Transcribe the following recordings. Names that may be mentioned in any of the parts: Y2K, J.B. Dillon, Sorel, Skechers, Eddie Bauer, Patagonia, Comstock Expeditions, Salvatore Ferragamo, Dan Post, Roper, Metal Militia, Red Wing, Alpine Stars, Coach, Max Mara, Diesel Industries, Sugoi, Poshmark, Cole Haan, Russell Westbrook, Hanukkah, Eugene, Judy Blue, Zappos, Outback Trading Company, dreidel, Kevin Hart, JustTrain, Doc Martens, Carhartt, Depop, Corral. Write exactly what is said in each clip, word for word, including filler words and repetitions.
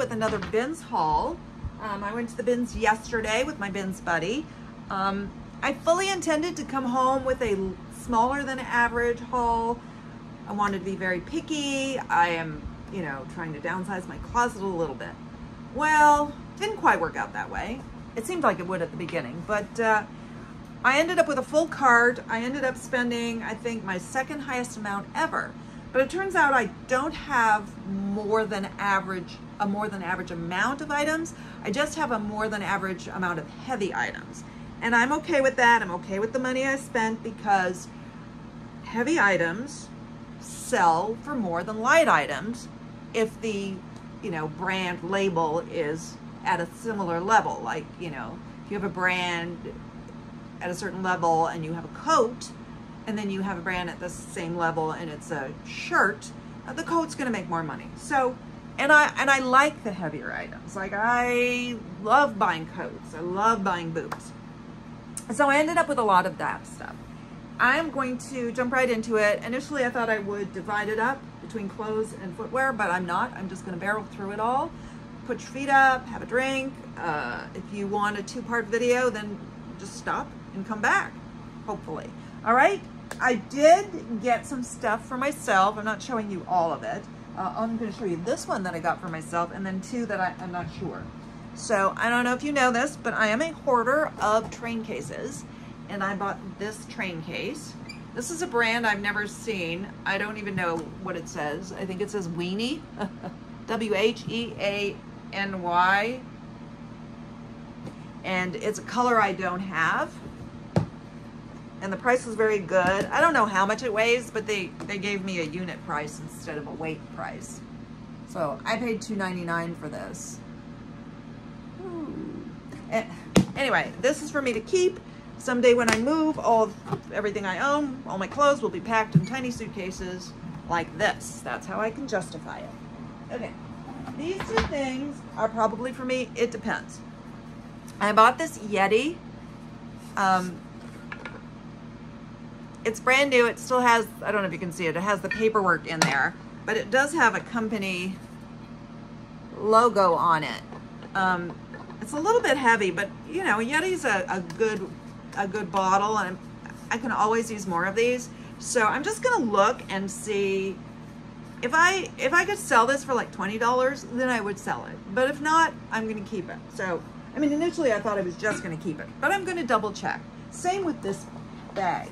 with another bins haul. Um, I went to the bins yesterday with my bins buddy. Um, I fully intended to come home with a smaller than average haul. I wanted to be very picky. I am, you know, trying to downsize my closet a little bit. Well, didn't quite work out that way. It seemed like it would at the beginning, but uh, I ended up with a full cart. I ended up spending, I think, my second highest amount ever. But it turns out I don't have more than average, a more than average amount of items. I just have a more than average amount of heavy items. And I'm okay with that. I'm okay with the money I spent because heavy items sell for more than light items if the, you know, brand label is at a similar level. Like, you know, if you have a brand at a certain level and you have a coat, and then you have a brand at the same level and it's a shirt, the coat's gonna make more money. So, and I and I like the heavier items. Like, I love buying coats. I love buying boots. So I ended up with a lot of that stuff. I'm going to jump right into it. Initially, I thought I would divide it up between clothes and footwear, but I'm not. I'm just gonna barrel through it all. Put your feet up, have a drink. Uh, if you want a two-part video, then just stop and come back, hopefully. All right, I did get some stuff for myself. I'm not showing you all of it. Uh, I'm gonna show you this one that I got for myself and then two that I, I'm not sure. So I don't know if you know this, but I am a hoarder of train cases, and I bought this train case. This is a brand I've never seen. I don't even know what it says. I think it says Weenie, W H E A N Y. And it's a color I don't have. And the price was very good. I don't know how much it weighs, but they, they gave me a unit price instead of a weight price. So I paid two ninety-nine for this. Ooh. Anyway, this is for me to keep. Someday when I move, all of everything I own, all my clothes will be packed in tiny suitcases like this. That's how I can justify it. Okay, these two things are probably for me. It depends. I bought this Yeti. Um, It's brand new. It still has, I don't know if you can see it, it has the paperwork in there, but it does have a company logo on it. Um, it's a little bit heavy, but you know, Yeti's a, a good a good bottle, and I'm, I can always use more of these. So I'm just gonna look and see if I if I could sell this for like twenty dollars, then I would sell it. But if not, I'm gonna keep it. So, I mean, initially I thought I was just gonna keep it, but I'm gonna double check. Same with this bag.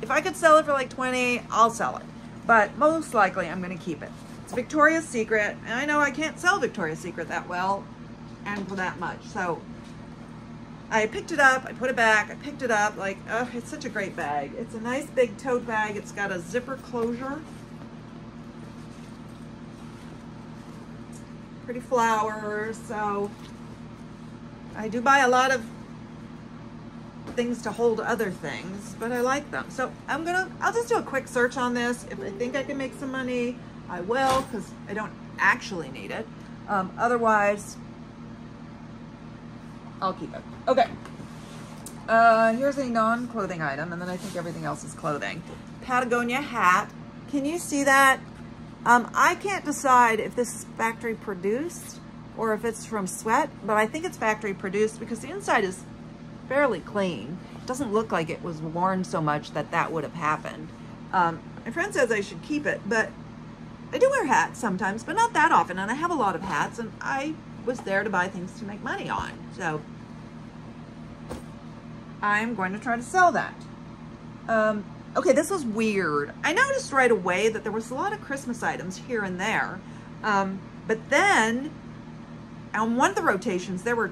If I could sell it for like twenty, I'll sell it. But most likely I'm gonna keep it. It's Victoria's Secret, and I know I can't sell Victoria's Secret that well and for that much. So I picked it up, I put it back, I picked it up. Like, oh, it's such a great bag. It's a nice big tote bag. It's got a zipper closure. Pretty flowers. So I do buy a lot of things to hold other things, but I like them. So I'm gonna, I'll just do a quick search on this. If I think I can make some money, I will, because I don't actually need it. Um, otherwise, I'll keep it. Okay, uh, here's a non-clothing item, and then I think everything else is clothing. Patagonia hat, can you see that? Um, I can't decide if this is factory produced or if it's from sweat, but I think it's factory produced because the inside is fairly clean. It doesn't look like it was worn so much that that would have happened. Um, my friend says I should keep it, but I do wear hats sometimes, but not that often, and I have a lot of hats, and I was there to buy things to make money on. So I'm going to try to sell that. Um, okay, this was weird. I noticed right away that there was a lot of Christmas items here and there, um, but then on one of the rotations, there were,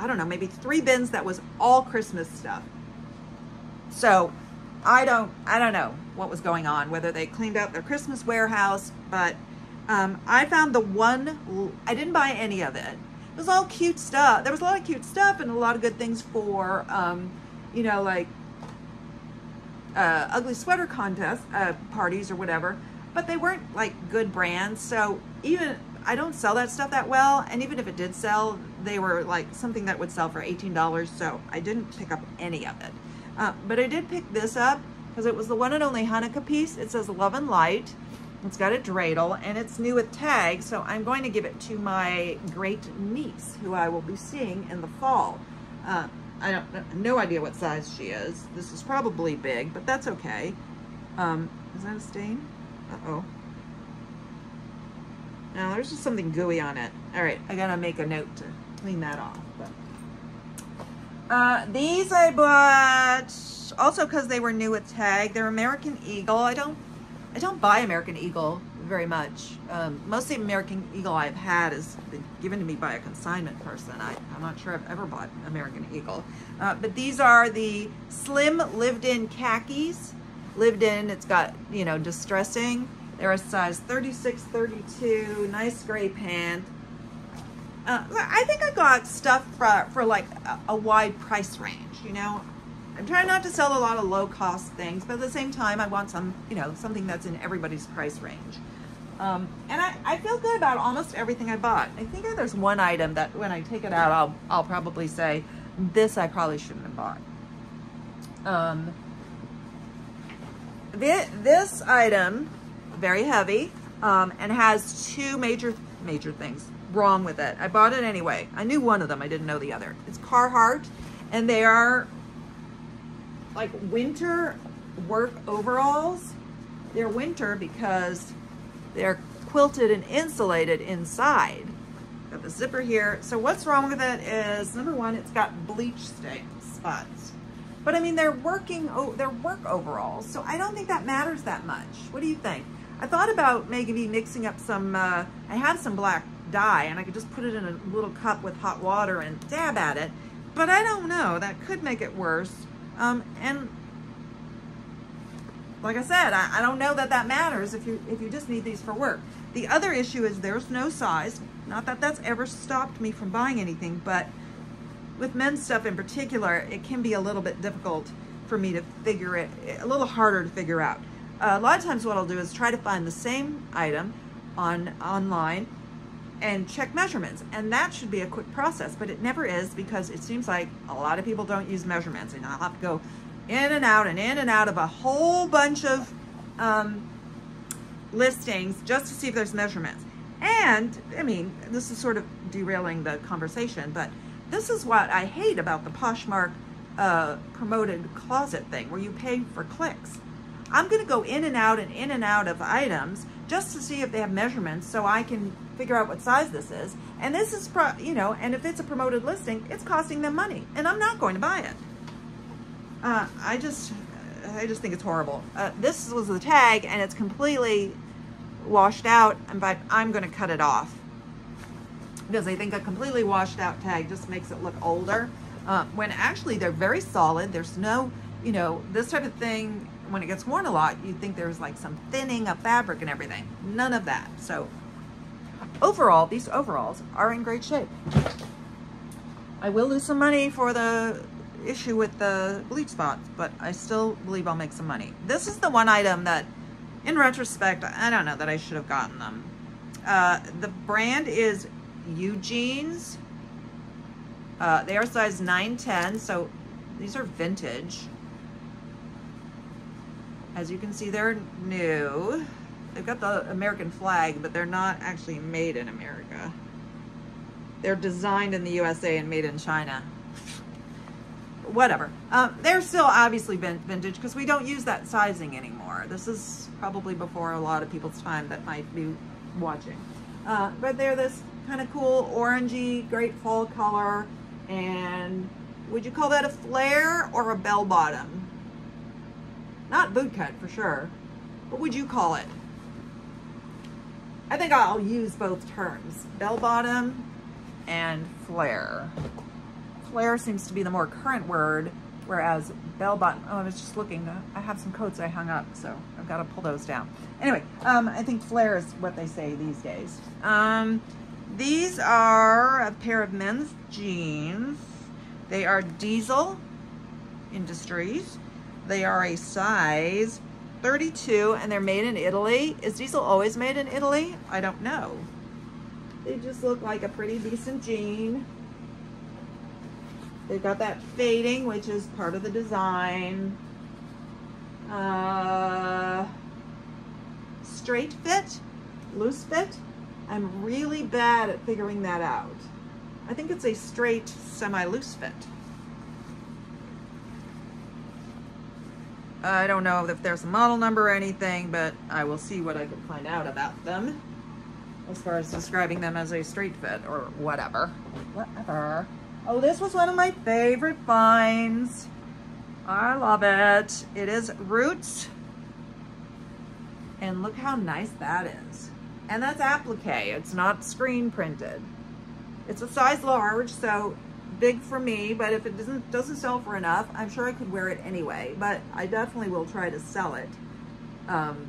I don't know, maybe three bins that was all Christmas stuff. So I don't, I don't know what was going on, whether they cleaned out their Christmas warehouse, but um, I found the one, I didn't buy any of it. It was all cute stuff. There was a lot of cute stuff and a lot of good things for, um, you know, like uh, ugly sweater contest, uh, parties or whatever, but they weren't like good brands. So even, I don't sell that stuff that well. And even if it did sell, they were like something that would sell for eighteen dollars, so I didn't pick up any of it. Uh, but I did pick this up because it was the one and only Hanukkah piece. It says Love and Light. It's got a dreidel and it's new with tags, so I'm going to give it to my great niece, who I will be seeing in the fall. Uh, I don't no idea what size she is. This is probably big, but that's okay. Um, is that a stain? Uh-oh. No, there's just something gooey on it. All right, I gotta make a note to clean that off. But. Uh, these I bought also because they were new with tag. They're American Eagle. I don't I don't buy American Eagle very much. Um, mostly American Eagle I've had is been given to me by a consignment person. I, I'm not sure I've ever bought American Eagle. Uh, but these are the slim lived-in khakis. Lived in, it's got, you know, distressing. They're a size thirty-six, thirty-two, nice gray pant. Uh, I think I got stuff for, for like a, a wide price range, you know. I'm trying not to sell a lot of low-cost things, but at the same time, I want some, you know, something that's in everybody's price range. Um, and I, I feel good about almost everything I bought. I think there's one item that when I take it out, I'll, I'll probably say, this I probably shouldn't have bought. Um, th this item, very heavy, um, and has two major, major things wrong with it. I bought it anyway. I knew one of them. I didn't know the other. It's Carhartt, and they are... like winter work overalls. They're winter because they're quilted and insulated inside. Got the zipper here. So what's wrong with it is, number one, it's got bleach spots. But I mean, they're working, oh, they're work overalls. So I don't think that matters that much. What do you think? I thought about maybe mixing up some, uh, I have some black dye and I could just put it in a little cup with hot water and dab at it. But I don't know, that could make it worse. Um, and like I said, I, I don't know that that matters if you, if you just need these for work. The other issue is there's no size. Not that that's ever stopped me from buying anything, but with men's stuff in particular, it can be a little bit difficult for me to figure it, a little harder to figure out. Uh, a lot of times what I'll do is try to find the same item on online and check measurements, and that should be a quick process, but it never is because it seems like a lot of people don't use measurements, and I'll have to go in and out and in and out of a whole bunch of um, listings just to see if there's measurements. And I mean, this is sort of derailing the conversation, but this is what I hate about the Poshmark uh, promoted closet thing where you pay for clicks. I'm gonna go in and out and in and out of items just to see if they have measurements so I can figure out what size this is. And this is, pro you know, and if it's a promoted listing, it's costing them money and I'm not going to buy it. Uh, I just, I just think it's horrible. Uh, this was the tag and it's completely washed out. In fact, I'm gonna cut it off because I think a completely washed out tag just makes it look older. Uh, when actually they're very solid. There's no, you know, this type of thing, when it gets worn a lot, you'd think there's like some thinning of fabric and everything. None of that. So overall, these overalls are in great shape. I will lose some money for the issue with the bleach spots, but I still believe I'll make some money. This is the one item that, in retrospect, I don't know that I should have gotten them. Uh, the brand is Eugene's. Uh, they are size nine ten, so these are vintage. As you can see, they're new. They've got the American flag, but they're not actually made in America. They're designed in the U S A and made in China. Whatever. Um, they're still obviously vintage because we don't use that sizing anymore. This is probably before a lot of people's time that might be watching. Uh, but they're this kind of cool orangey, great fall color. And would you call that a flare or a bell bottom? Not boot cut for sure. What would you call it? I think I'll use both terms, bell bottom and flare. Flare seems to be the more current word, whereas bell bottom, oh, I was just looking, I have some coats I hung up, so I've got to pull those down. Anyway, um, I think flare is what they say these days. Um, these are a pair of men's jeans. They are Diesel Industries. They are a size thirty-two and they're made in Italy. Is Diesel always made in Italy? I don't know. They just look like a pretty decent jean. They've got that fading, which is part of the design. Uh, straight fit, loose fit. I'm really bad at figuring that out. I think it's a straight semi-loose fit. I don't know if there's a model number or anything, but I will see what I can find out about them as far as describing them as a straight fit or whatever. Whatever. Oh, this was one of my favorite finds. I love it. It is Roots. And look how nice that is. And that's applique. It's not screen printed. It's a size large, so big for me, but if it doesn't doesn't sell for enough, I'm sure I could wear it anyway, but I definitely will try to sell it. Um,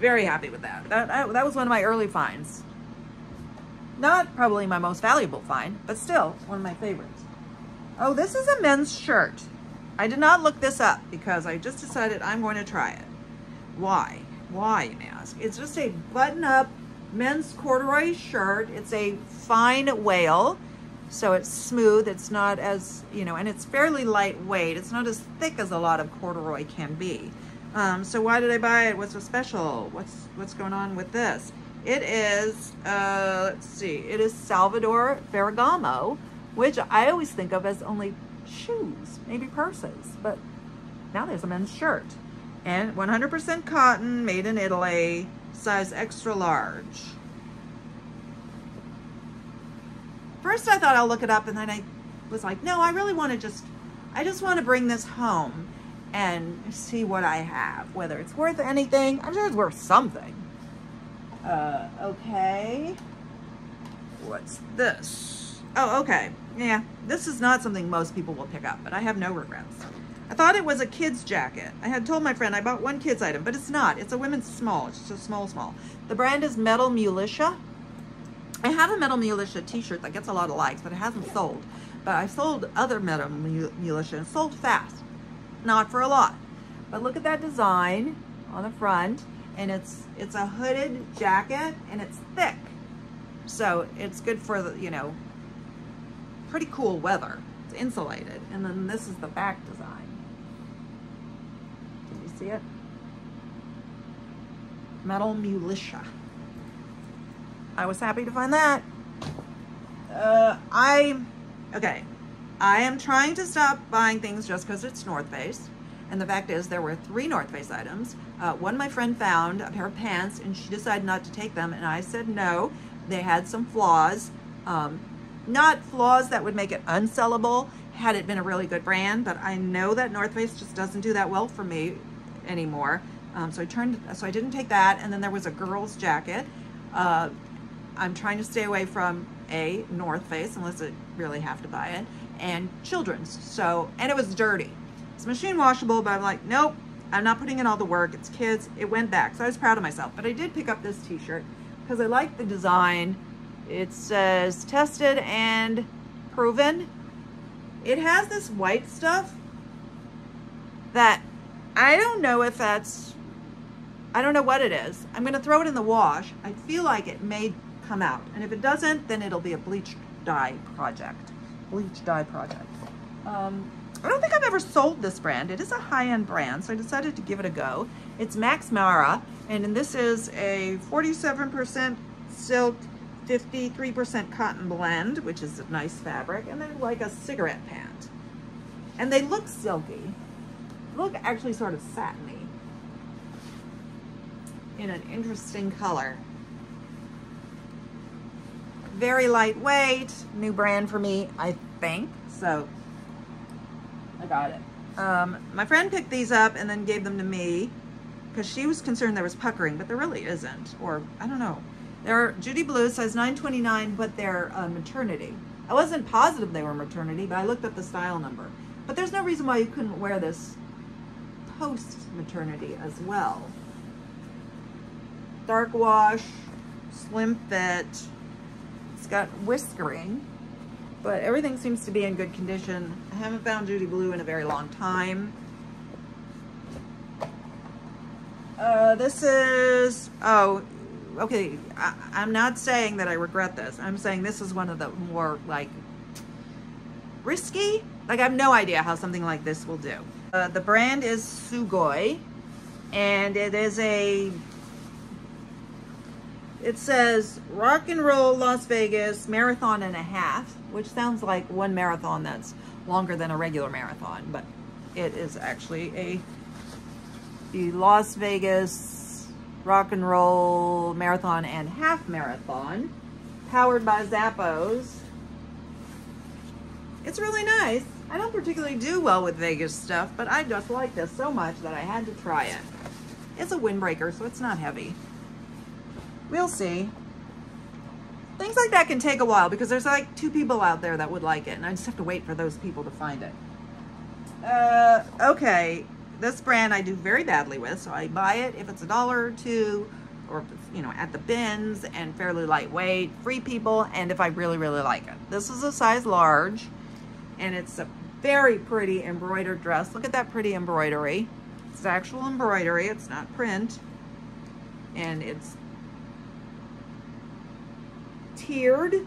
very happy with that. That, I, that was one of my early finds. Not probably my most valuable find, but still one of my favorites. Oh, this is a men's shirt. I did not look this up because I just decided I'm going to try it. Why? Why, you may ask? It's just a button-up men's corduroy shirt. It's a fine whale, so it's smooth. It's not as, you know, and it's fairly lightweight. It's not as thick as a lot of corduroy can be. Um, so why did I buy it? What's so special? What's what's going on with this? It is, uh, let's see, it is Salvatore Ferragamo, which I always think of as only shoes, maybe purses, but now there's a men's shirt. And one hundred percent cotton, made in Italy, size extra large. First I thought I'll look it up, and then I was like, no, I really want to just, I just want to bring this home and see what I have, whether it's worth anything. I'm sure it's worth something. Uh, okay. What's this? Oh, okay. Yeah, this is not something most people will pick up, but I have no regrets. I thought it was a kid's jacket. I had told my friend I bought one kid's item, but it's not. It's a women's small. It's just a small, small. The brand is Metal Militia. I have a Metal Militia t-shirt that gets a lot of likes, but it hasn't sold. But I've sold other Metal Militia, and sold fast. Not for a lot. But look at that design on the front. And it's it's a hooded jacket, and it's thick. So it's good for, the you know, pretty cool weather. It's insulated. And then this is the back design. See it? Metal Militia. I was happy to find that. Uh, I, okay. I am trying to stop buying things just because it's North Face. And the fact is there were three North Face items. Uh, one my friend found, a pair of pants, and she decided not to take them. And I said no. They had some flaws. Um, not flaws that would make it unsellable, had it been a really good brand, but I know that North Face just doesn't do that well for me anymore. Um, so I turned, so I didn't take that. And then there was a girl's jacket. Uh, I'm trying to stay away from a North Face unless I really have to buy it, and children's. So, and it was dirty. It's machine washable, but I'm like, nope, I'm not putting in all the work. It's kids. It went back. So I was proud of myself, but I did pick up this t-shirt because I like the design. It says tested and proven. It has this white stuff that I don't know if that's, I don't know what it is. I'm going to throw it in the wash. I feel like it may come out. And if it doesn't, then it'll be a bleach dye project. Bleach dye project. Um, I don't think I've ever sold this brand. It is a high-end brand, so I decided to give it a go. It's Max Mara, and this is a forty-seven percent silk, fifty-three percent cotton blend, which is a nice fabric, and then like a cigarette pant. And they look silky. Look actually sort of satiny in an interesting color. Very lightweight, new brand for me, I think. So I got it. Um, my friend picked these up and then gave them to me because she was concerned there was puckering, but there really isn't, or I don't know. They're Judy Blue, size nine twenty-nine, but they're uh, maternity. I wasn't positive they were maternity, but I looked up the style number. But there's no reason why you couldn't wear this post-maternity as well. Dark wash, slim fit. It's got whiskering, but everything seems to be in good condition. I haven't found Judy Blue in a very long time. Uh, this is, oh, okay, I, I'm not saying that I regret this. I'm saying this is one of the more, like, risky. Like, I have no idea how something like this will do. Uh, the brand is Sugoi, and it is a, it says Rock and Roll Las Vegas Marathon and a Half, which sounds like one marathon that's longer than a regular marathon, but it is actually a, the Las Vegas Rock and Roll Marathon and Half Marathon, powered by Zappos. It's really nice. I don't particularly do well with Vegas stuff, but I just like this so much that I had to try it. It's a windbreaker, so it's not heavy. We'll see. Things like that can take a while because there's like two people out there that would like it, and I just have to wait for those people to find it. Uh, okay, this brand I do very badly with, so I buy it if it's a dollar or two, or if it's, you know, at the bins, and fairly lightweight, free people, and if I really, really like it. This is a size large, and it's a very pretty embroidered dress. Look at that pretty embroidery. It's actual embroidery, it's not print, and it's tiered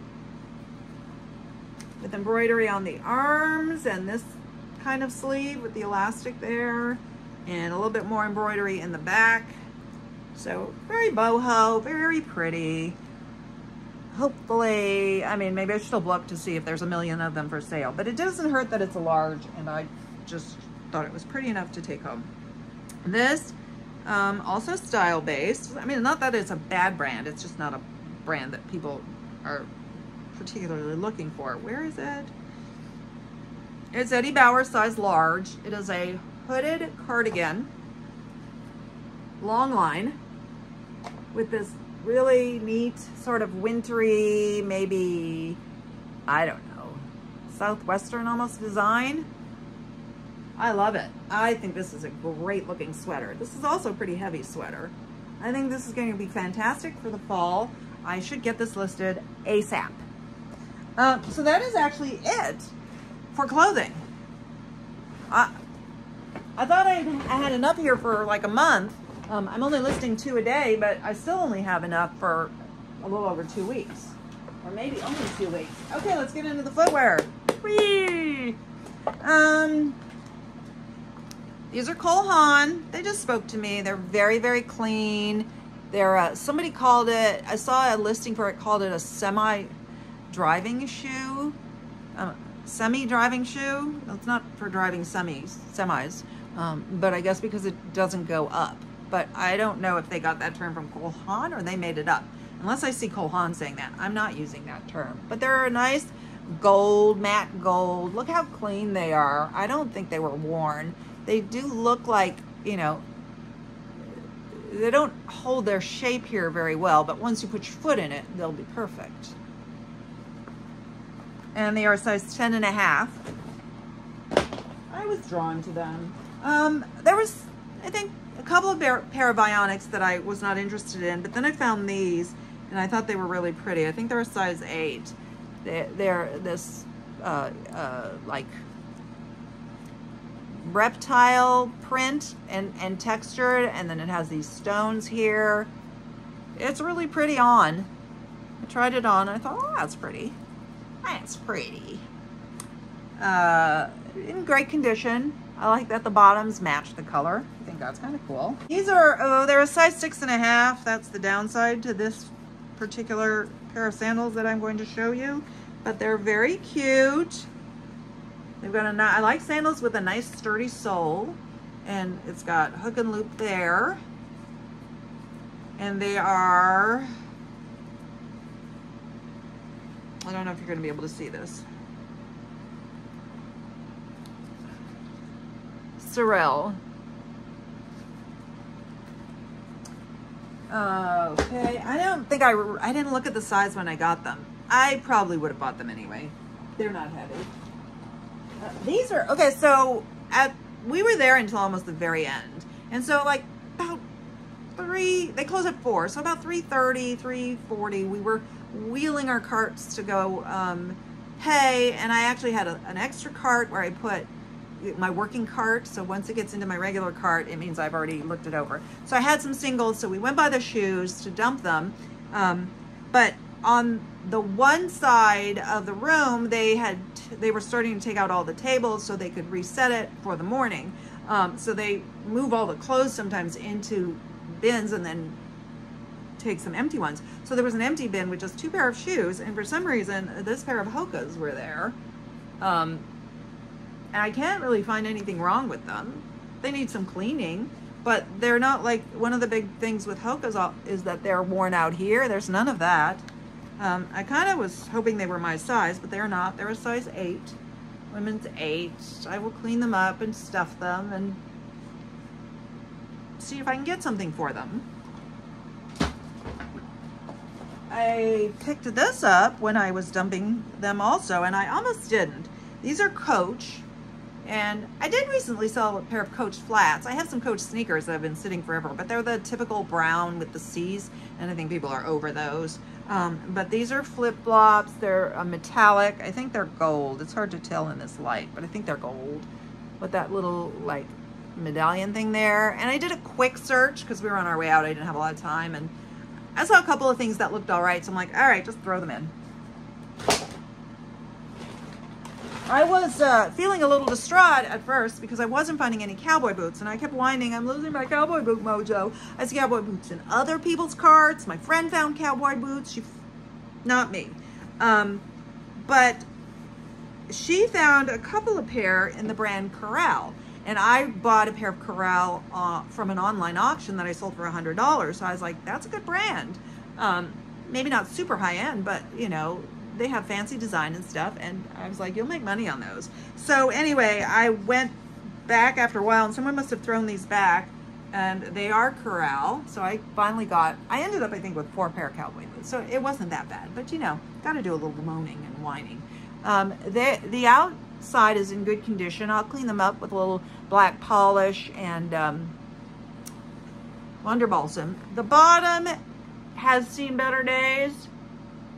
with embroidery on the arms and this kind of sleeve with the elastic there, and a little bit more embroidery in the back. So very boho, very pretty. Hopefully, I mean, maybe I should look to see if there's a million of them for sale, but it doesn't hurt that it's a large, and I just thought it was pretty enough to take home. This, um, also style-based. I mean, not that it's a bad brand, it's just not a brand that people are particularly looking for. Where is it? It's Eddie Bauer, size large. It is a hooded cardigan, long line, with this really neat sort of wintry, maybe, I don't know, Southwestern almost design. I love it. I think this is a great looking sweater. This is also a pretty heavy sweater. I think this is going to be fantastic for the fall. I should get this listed ASAP. Uh, so that is actually it for clothing. I, I thought I'd, I had enough here for like a month. Um, I'm only listing two a day, but I still only have enough for a little over two weeks. Or maybe only two weeks. Okay, let's get into the footwear. Whee! Um, these are Cole Haan. They just spoke to me. They're very, very clean. They're, uh, somebody called it, I saw a listing for it, called it a semi-driving shoe. Um, semi-driving shoe. It's not for driving semis, semis, um, but I guess because it doesn't go up. But I don't know if they got that term from Cole Haan or they made it up. Unless I see Cole Haan saying that. I'm not using that term. But they're a nice gold, matte gold. Look how clean they are. I don't think they were worn. They do look like, you know, they don't hold their shape here very well, but once you put your foot in it, they'll be perfect. And they are size ten and a half. I was drawn to them. Um, there was, I think, a couple of pair of bionics that I was not interested in, but then I found these, and I thought they were really pretty. I think they're a size eight. They're, they're this, uh, uh, like, reptile print and, and textured, and then it has these stones here. It's really pretty on. I tried it on, and I thought, oh, that's pretty. That's pretty. Uh, in great condition. I like that the bottoms match the color. I think that's kind of cool. These are, oh, they're a size six and a half. That's the downside to this particular pair of sandals that I'm going to show you. But they're very cute. They've got a, I like sandals with a nice sturdy sole. And it's got hook and loop there. And they are, I don't know if you're going to be able to see this. Sorel. Okay, I don't think I, I didn't look at the size when I got them. I probably would have bought them anyway. They're not heavy. Uh, these are, okay, so at, we were there until almost the very end. And so like about three, they close at four. So about three thirty, three forty, we were wheeling our carts to go um, pay, and I actually had a, an extra cart where I put my working cart, so once it gets into my regular cart, it means I've already looked it over. So I had some singles, so we went by the shoes to dump them, um, but on the one side of the room, they had they were starting to take out all the tables so they could reset it for the morning. Um, so they move all the clothes sometimes into bins and then take some empty ones. So there was an empty bin with just two pair of shoes, and for some reason this pair of Hokas were there. Um, and I can't really find anything wrong with them. They need some cleaning, but they're not like, one of the big things with Hokas is that they're worn out here. There's none of that. Um, I kind of was hoping they were my size, but they're not. They're a size eight, women's eight. I will clean them up and stuff them and see if I can get something for them. I picked this up when I was dumping them also, and I almost didn't. These are Coach, and I did recently sell a pair of Coach flats. I have some Coach sneakers that have been sitting forever, but they're the typical brown with the C's, and I think people are over those. Um, but these are flip-flops. They're a metallic. I think they're gold. It's hard to tell in this light, but I think they're gold with that little like medallion thing there. And I did a quick search because we were on our way out. I didn't have a lot of time, and I saw a couple of things that looked all right, so I'm like, all right, just throw them in. I was uh, feeling a little distraught at first because I wasn't finding any cowboy boots, and I kept whining, I'm losing my cowboy boot mojo. I see cowboy boots in other people's carts. My friend found cowboy boots. She, f not me. Um, but she found a couple of pair in the brand Corral. And I bought a pair of Corral uh, from an online auction that I sold for a hundred dollars. So I was like, that's a good brand. Um, maybe not super high end, but you know, they have fancy design and stuff. And I was like, you'll make money on those. So anyway, I went back after a while and someone must have thrown these back, and they are Corral. So I finally got, I ended up I think with four pair of cowboy boots. So it wasn't that bad, but you know, gotta do a little moaning and whining. Um, they, the out, side is in good condition. I'll clean them up with a little black polish and um, Wonder Balsam. The bottom has seen better days.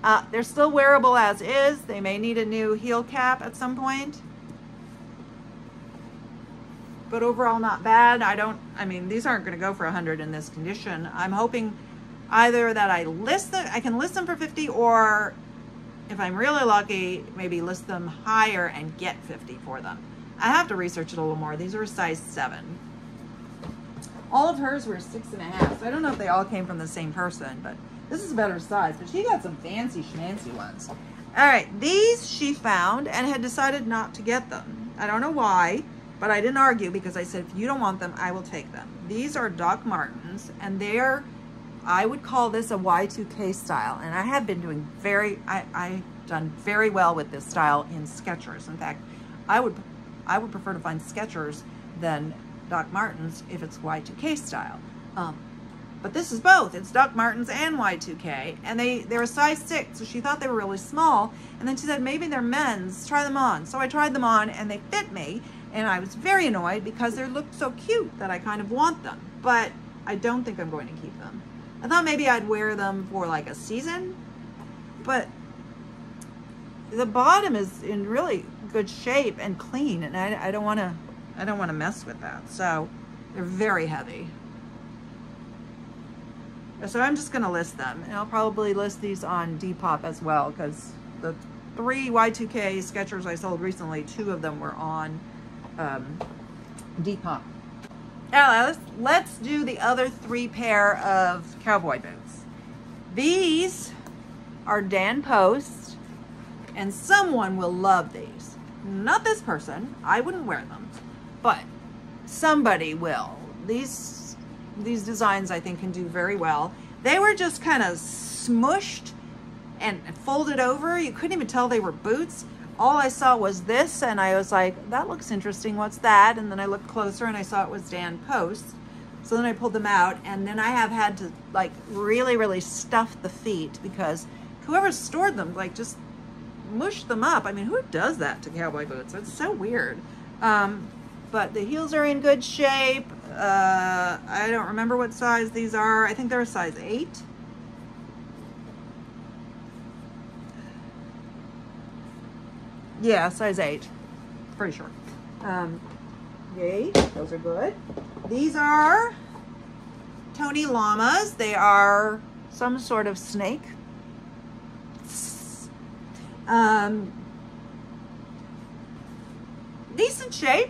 Uh, they're still wearable as is. They may need a new heel cap at some point, but overall not bad. I don't, I mean, these aren't going to go for a hundred in this condition. I'm hoping either that I list them, I can list them for fifty, or if I'm really lucky, maybe list them higher and get fifty for them. I have to research it a little more. These are a size seven. All of hers were six and a half, so I don't know if they all came from the same person, but this is a better size, but she got some fancy schmancy ones. All right, these she found and had decided not to get them. I don't know why, but I didn't argue because I said, if you don't want them, I will take them. These are Doc Martens, and they're, I would call this a Y two K style, and I have been doing very, I, I've done very well with this style in Skechers. In fact, I would, I would prefer to find Skechers than Doc Martens if it's Y two K style. Um, but this is both. It's Doc Martens and Y two K, and they, they're a size six, so she thought they were really small, and then she said, maybe they're men's, try them on. So I tried them on, and they fit me, and I was very annoyed because they looked so cute that I kind of want them, but I don't think I'm going to keep them. I thought maybe I'd wear them for like a season, but the bottom is in really good shape and clean, and I, I don't want to, I don't want to mess with that. So they're very heavy. So I'm just going to list them, and I'll probably list these on Depop as well, because the three Y two K Skechers I sold recently, two of them were on um, Depop. Now let's, let's do the other three pair of cowboy boots. These are Dan Post, and someone will love these. Not this person, I wouldn't wear them, but somebody will. These, these designs I think can do very well. They were just kind of smushed and folded over. You couldn't even tell they were boots. All I saw was this, and I was like, that looks interesting, what's that? And then I looked closer and I saw it was Dan Post. So then I pulled them out, and then I have had to like really, really stuff the feet because whoever stored them like just mushed them up. I mean, who does that to cowboy boots? It's so weird. Um, but the heels are in good shape. Uh, I don't remember what size these are. I think they're a size eight. Yeah, size eight, pretty sure. Um, yay, those are good. These are Tony Llamas. They are some sort of snake. Um, decent shape,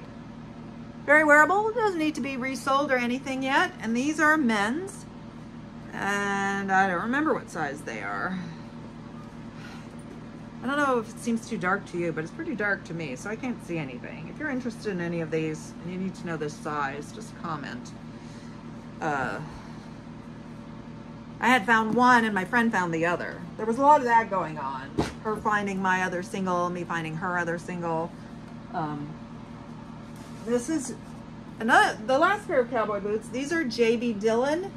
very wearable. It doesn't need to be resold or anything yet. And these are men's, and I don't remember what size they are. I don't know if it seems too dark to you, but it's pretty dark to me, so I can't see anything. If you're interested in any of these and you need to know this size, just comment. Uh, I had found one and my friend found the other. There was a lot of that going on. Her finding my other single, me finding her other single. Um, this is another, the last pair of cowboy boots. These are J B. Dillon.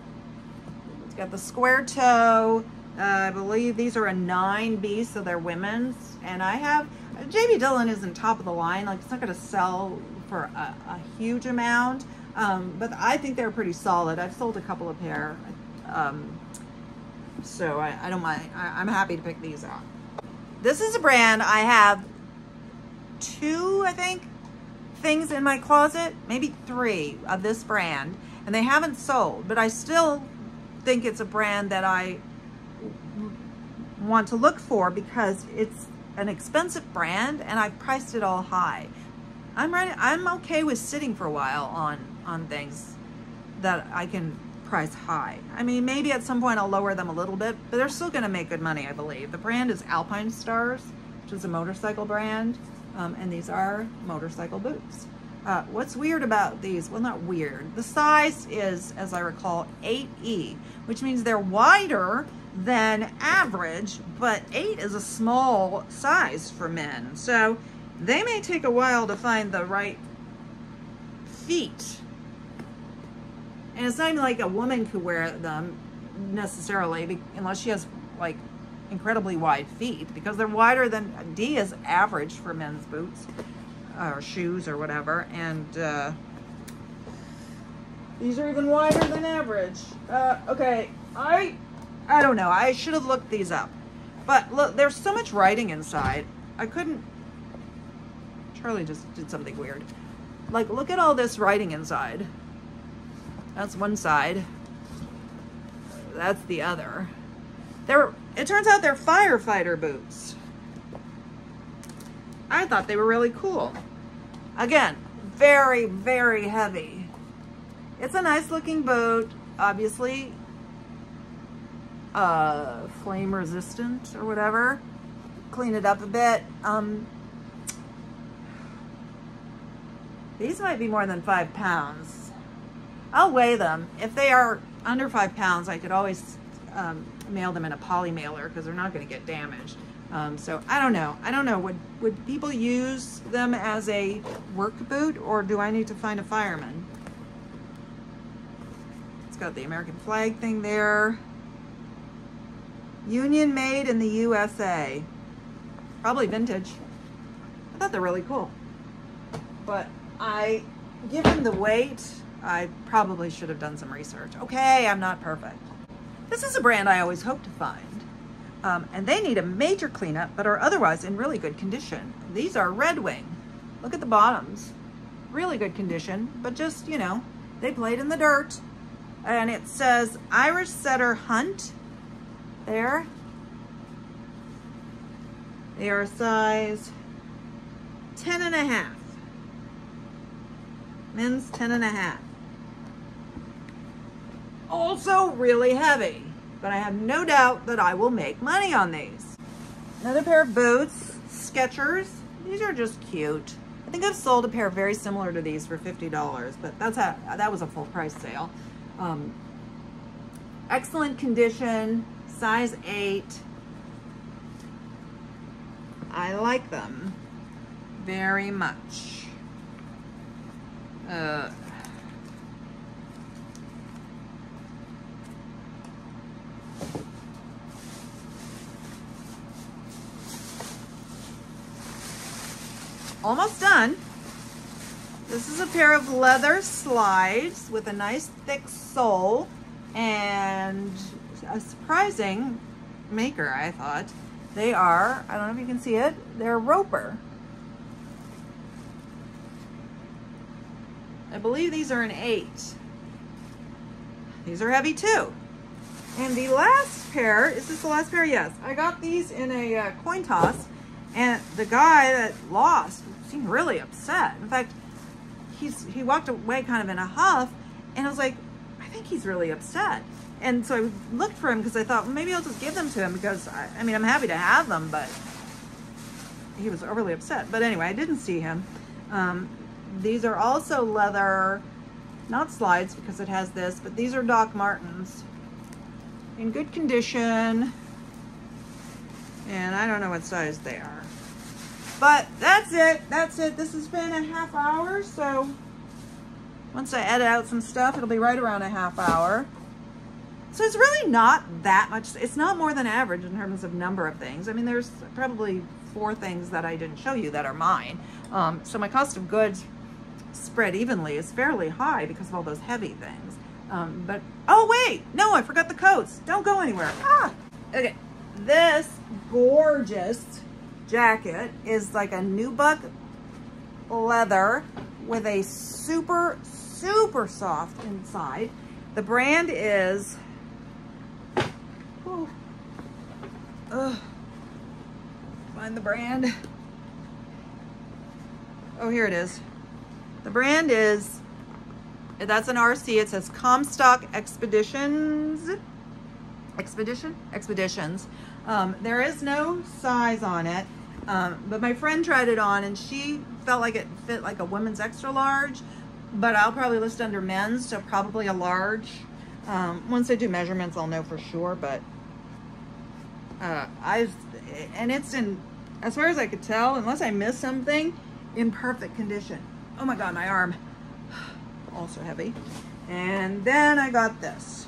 It's got the square toe. Uh, I believe these are a nine B, so they're women's. And I have, J B. Dillon isn't top of the line. Like, it's not going to sell for a, a huge amount. Um, but I think they're pretty solid. I've sold a couple of pair. Um, so I, I don't mind. I, I'm happy to pick these out. This is a brand I have two, I think, things in my closet. Maybe three of this brand. And they haven't sold. But I still think it's a brand that I want to look for because it's an expensive brand and I've priced it all high. I'm right. I'm okay with sitting for a while on on things that I can price high. I mean, maybe at some point I'll lower them a little bit, but they're still going to make good money, I believe. The brand is Alpine Stars, which is a motorcycle brand, um, and these are motorcycle boots. Uh, what's weird about these? Well, not weird. The size is, as I recall, eight E, which means they're wider than average, but eight is a small size for men. So they may take a while to find the right feet. And it's not even like a woman could wear them necessarily unless she has like incredibly wide feet, because they're wider than D is average for men's boots or shoes or whatever. And uh, these are even wider than average. Uh, okay, I... I don't know. I should have looked these up. But look, there's so much writing inside. I couldn't... Charlie just did something weird. Like, look at all this writing inside. That's one side. That's the other. They're, it turns out they're firefighter boots. I thought they were really cool. Again, very, very heavy. It's a nice looking boot, obviously. Uh, flame resistant or whatever. Clean it up a bit. Um, these might be more than five pounds. I'll weigh them. If they are under five pounds, I could always um, mail them in a poly mailer because they're not going to get damaged. Um, so I don't know. I don't know. Would, would people use them as a work boot, or do I need to find a fireman? It's got the American flag thing there. Union made in the U S A. Probably vintage. I thought they're really cool. But I, given the weight, I probably should have done some research. Okay, I'm not perfect. This is a brand I always hope to find. Um, and they need a major cleanup, but are otherwise in really good condition. These are Red Wing. Look at the bottoms. Really good condition, but just, you know, they played in the dirt. And it says Irish Setter Hunt. There. They are a size ten and a half. Men's ten and a half. Also really heavy, but I have no doubt that I will make money on these. Another pair of boots, Skechers. These are just cute. I think I've sold a pair very similar to these for fifty dollars, but that's a, that was a full price sale. Um, excellent condition. Size eight. I like them very much. Uh, almost done. This is a pair of leather slides with a nice thick sole and a surprising maker, I thought. They are, I don't know if you can see it, they're Roper. I believe these are an eight. These are heavy too. And the last pair, is this the last pair? Yes. I got these in a uh, coin toss, and the guy that lost seemed really upset. In fact, he's he walked away kind of in a huff, and I was like, I think he's really upset. And so I looked for him because I thought, well, maybe I'll just give them to him because, I, I mean, I'm happy to have them, but he was overly upset. But anyway, I didn't see him. Um, these are also leather, not slides because it has this, but these are Doc Martens in good condition. And I don't know what size they are. But that's it. That's it. This has been a half hour. So once I edit out some stuff, it'll be right around a half hour. So it's really not that much. It's not more than average in terms of number of things. I mean, there's probably four things that I didn't show you that are mine. Um, so my cost of goods spread evenly is fairly high because of all those heavy things. Um, but, oh wait, no, I forgot the coats. Don't go anywhere. Ah, okay. This gorgeous jacket is like a nubuck leather with a super, super soft inside. The brand is, oh, ugh, find the brand. Oh, here it is. The brand is, that's an R C. It says Comstock Expeditions. Expedition? Expeditions. Um, there is no size on it, um, but my friend tried it on and she felt like it fit like a women's extra large, but I'll probably list under men's, so probably a large. Um, once I do measurements, I'll know for sure, but uh, I've, and it's in, as far as I could tell, unless I missed something, in perfect condition. Oh my God, my arm, also heavy. And then I got this.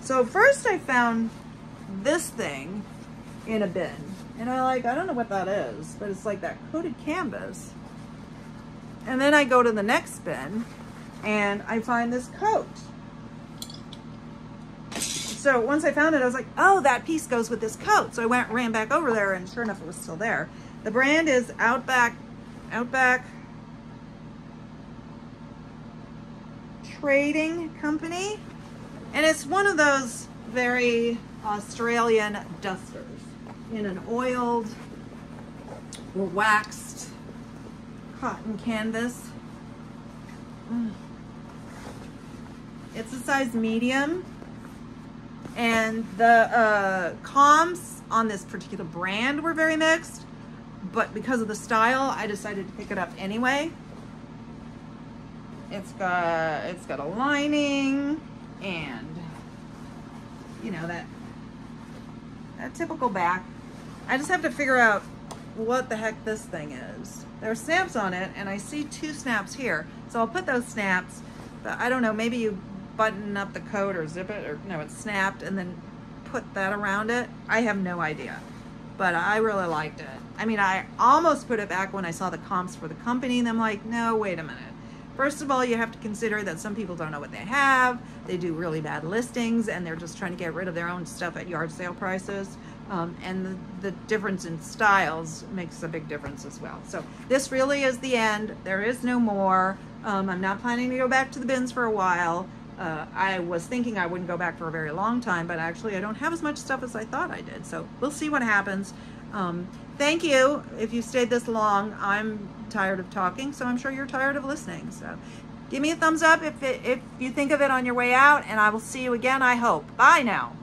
So first I found this thing in a bin, and I like, I don't know what that is, but it's like that coated canvas. And then I go to the next bin and I find this coat. So once I found it, I was like, oh, that piece goes with this coat. So I went, ran back over there, and sure enough, it was still there. The brand is Outback, Outback Trading Company. And it's one of those very Australian dusters in an oiled or waxed cotton canvas. Mm. It's a size medium. And the uh, comps on this particular brand were very mixed, but because of the style, I decided to pick it up anyway. It's got, it's got a lining. And you know, that that typical back. I just have to figure out what the heck this thing is. There are snaps on it, and I see two snaps here, so I'll put those snaps, but I don't know, maybe you button up the coat or zip it, or no, it's snapped, and then put that around it. I have no idea, but I really liked it. I mean, I almost put it back when I saw the comps for the company, and I'm like, no, wait a minute. First of all, you have to consider that some people don't know what they have. They do really bad listings, and they're just trying to get rid of their own stuff at yard sale prices. Um, and the, the difference in styles makes a big difference as well. So this really is the end. There is no more. Um, I'm not planning to go back to the bins for a while. Uh, I was thinking I wouldn't go back for a very long time, but actually I don't have as much stuff as I thought I did. So we'll see what happens. Um, thank you. If you stayed this long, I'm tired of talking, so I'm sure you're tired of listening. So give me a thumbs up if, it, if you think of it on your way out, and I will see you again, I hope. Bye now.